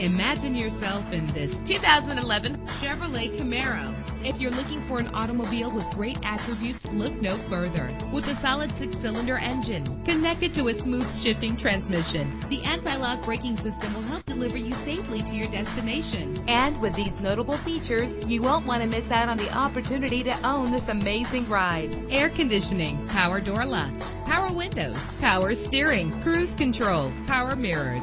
Imagine yourself in this 2011 Chevrolet Camaro. If you're looking for an automobile with great attributes, look no further. With a solid 6-cylinder engine connected to a smooth shifting transmission, the anti-lock braking system will help deliver you safely to your destination. And with these notable features, you won't want to miss out on the opportunity to own this amazing ride. Air conditioning, power door locks, power windows, power steering, cruise control, power mirrors,